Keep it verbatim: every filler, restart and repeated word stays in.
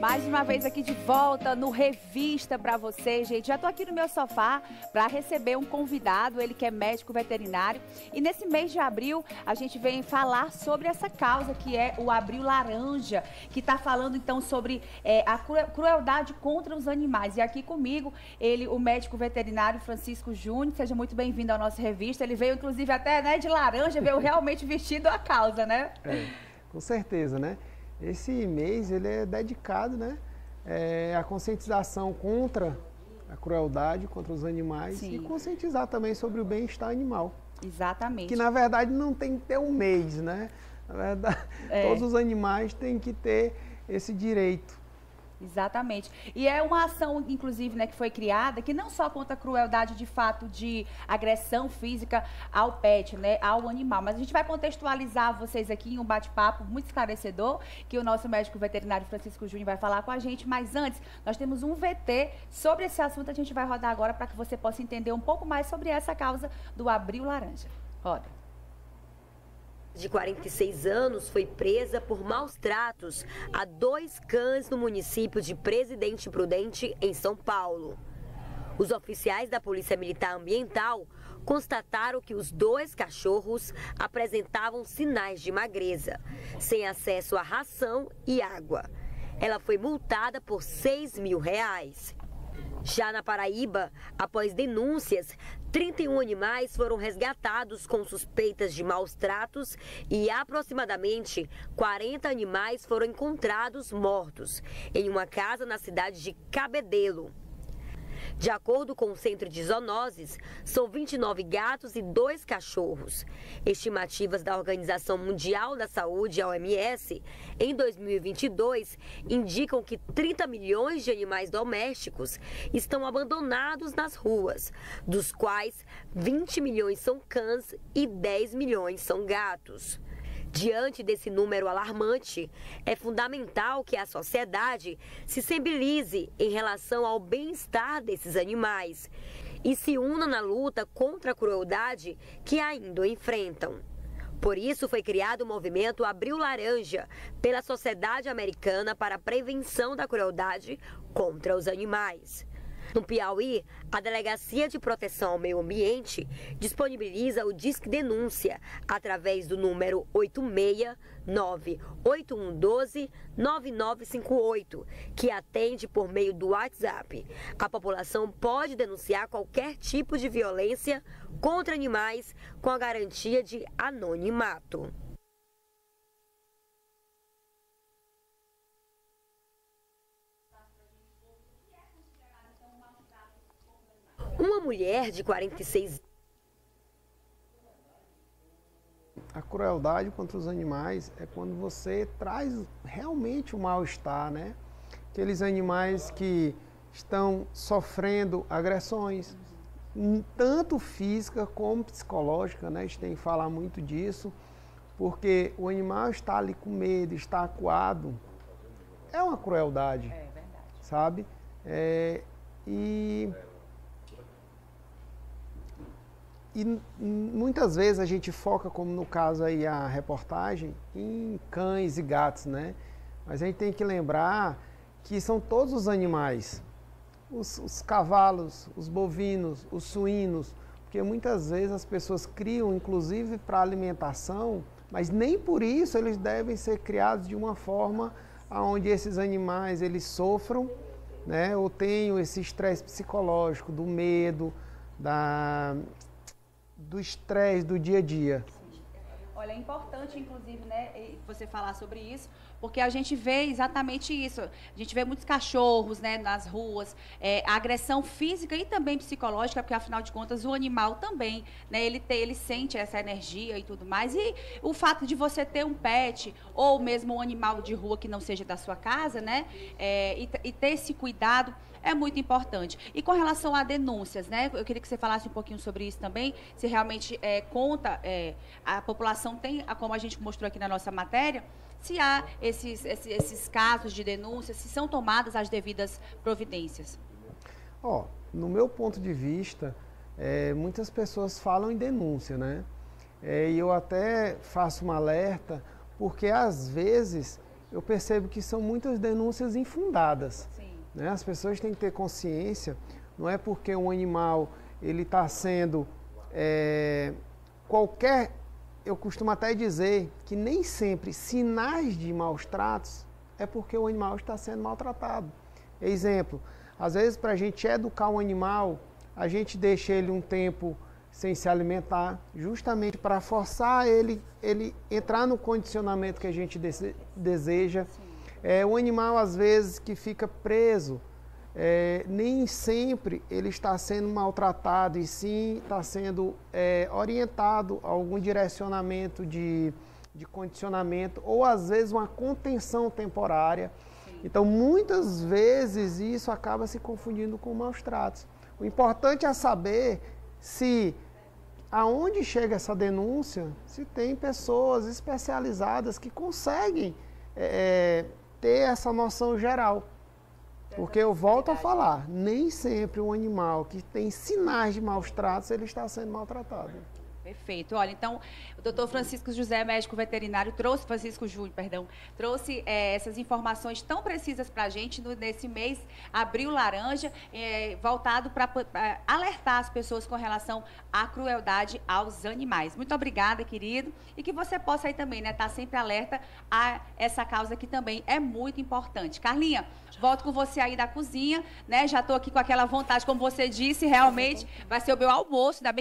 Mais uma vez aqui de volta no Revista para vocês, gente. Já tô aqui no meu sofá para receber um convidado, ele que é médico veterinário. E nesse mês de abril, a gente vem falar sobre essa causa que é o Abril Laranja, que tá falando então sobre é, a crueldade contra os animais. E aqui comigo, ele, o médico veterinário Francisco Júnior. Seja muito bem-vindo à nossa revista. Ele veio, inclusive, até né, de laranja, veio realmente vestido a causa, né? É, com certeza, né? Esse mês ele é dedicado, né, é, à conscientização contra a crueldade, contra os animais. Sim. E conscientizar também sobre o bem-estar animal. Exatamente. Que na verdade não tem que ter um mês, né? Na verdade, é. todos os animais têm que ter esse direito. Exatamente. E é uma ação, inclusive, né, que foi criada, que não só conta a crueldade de fato de agressão física ao pet, né, ao animal. Mas a gente vai contextualizar vocês aqui em um bate-papo muito esclarecedor, que o nosso médico veterinário Francisco Júnior vai falar com a gente. Mas antes, nós temos um V T sobre esse assunto, a gente vai rodar agora para que você possa entender um pouco mais sobre essa causa do Abril Laranja. Roda. De quarenta e seis anos, foi presa por maus tratos a dois cães no município de Presidente Prudente, em São Paulo. Os oficiais da Polícia Militar Ambiental constataram que os dois cachorros apresentavam sinais de magreza, sem acesso a ração e água. Ela foi multada por seis mil reais. Já na Paraíba, após denúncias, trinta e um animais foram resgatados com suspeitas de maus tratos e aproximadamente quarenta animais foram encontrados mortos em uma casa na cidade de Cabedelo. De acordo com o Centro de Zoonoses, são vinte e nove gatos e dois cachorros. Estimativas da Organização Mundial da Saúde, a O M S, em dois mil e vinte e dois, indicam que trinta milhões de animais domésticos estão abandonados nas ruas, dos quais vinte milhões são cães e dez milhões são gatos. Diante desse número alarmante, é fundamental que a sociedade se sensibilize em relação ao bem-estar desses animais e se una na luta contra a crueldade que ainda enfrentam. Por isso foi criado o movimento Abril Laranja pela Sociedade Americana para a Prevenção da Crueldade contra os Animais. No Piauí, a Delegacia de Proteção ao Meio Ambiente disponibiliza o D I S C Denúncia através do número oito seis nove, oito um um dois, nove nove cinco oito, que atende por meio do WhatsApp. A população pode denunciar qualquer tipo de violência contra animais com a garantia de anonimato. Uma mulher de quarenta e seis... A crueldade contra os animais é quando você traz realmente o mal-estar, né? Aqueles animais que estão sofrendo agressões, tanto física como psicológica, né? A gente tem que falar muito disso, porque o animal está ali com medo, está acuado. É uma crueldade, é verdade. Sabe? É, e... E muitas vezes a gente foca, como no caso aí a reportagem, em cães e gatos, né? Mas a gente tem que lembrar que são todos os animais, os, os cavalos, os bovinos, os suínos, porque muitas vezes as pessoas criam, inclusive para alimentação, mas nem por isso eles devem ser criados de uma forma onde esses animais eles sofram, né? Ou tenham esse estresse psicológico, do medo, da... do estresse do dia a dia. Olha, é importante, inclusive, né, você falar sobre isso, porque a gente vê exatamente isso. A gente vê muitos cachorros, né, nas ruas, é, agressão física e também psicológica, porque, afinal de contas, o animal também, né, ele, te, ele sente essa energia e tudo mais. E o fato de você ter um pet, ou mesmo um animal de rua que não seja da sua casa, né, é, e, e ter esse cuidado, é muito importante. E com relação a denúncias, né? Eu queria que você falasse um pouquinho sobre isso também, se realmente é, conta, é, a população tem, como a gente mostrou aqui na nossa matéria, se há esses, esses, esses casos de denúncia, se são tomadas as devidas providências. Ó, no meu ponto de vista, é, muitas pessoas falam em denúncia, né? É, e eu até faço um alerta, porque às vezes eu percebo que são muitas denúncias infundadas. Sim. Né? As pessoas têm que ter consciência, não é porque um animal ele está sendo é, qualquer, eu costumo até dizer que nem sempre sinais de maus tratos é porque o animal está sendo maltratado. Exemplo, às vezes para a gente educar um animal, a gente deixa ele um tempo sem se alimentar, justamente para forçar ele, ele entrar no condicionamento que a gente dese deseja. É, o animal, às vezes, que fica preso, é, nem sempre ele está sendo maltratado, e sim está sendo é, orientado a algum direcionamento de, de condicionamento, ou às vezes uma contenção temporária. Então, muitas vezes, isso acaba se confundindo com maus tratos. O importante é saber se, aonde chega essa denúncia, se tem pessoas especializadas que conseguem é, ter essa noção geral. Porque eu volto a falar, nem sempre um animal que tem sinais de maus tratos, ele está sendo maltratado. Perfeito. Olha, então, o doutor Francisco José, médico veterinário, trouxe, Francisco Júnior, perdão, trouxe é, essas informações tão precisas para a gente no, nesse mês, Abril Laranja, é, voltado para alertar as pessoas com relação à crueldade aos animais. Muito obrigada, querido, e que você possa aí também, né, estar sempre alerta a essa causa que também é muito importante. Carlinha, volto com você aí da cozinha, né, já estou aqui com aquela vontade, como você disse, realmente vai ser o meu almoço, ainda bem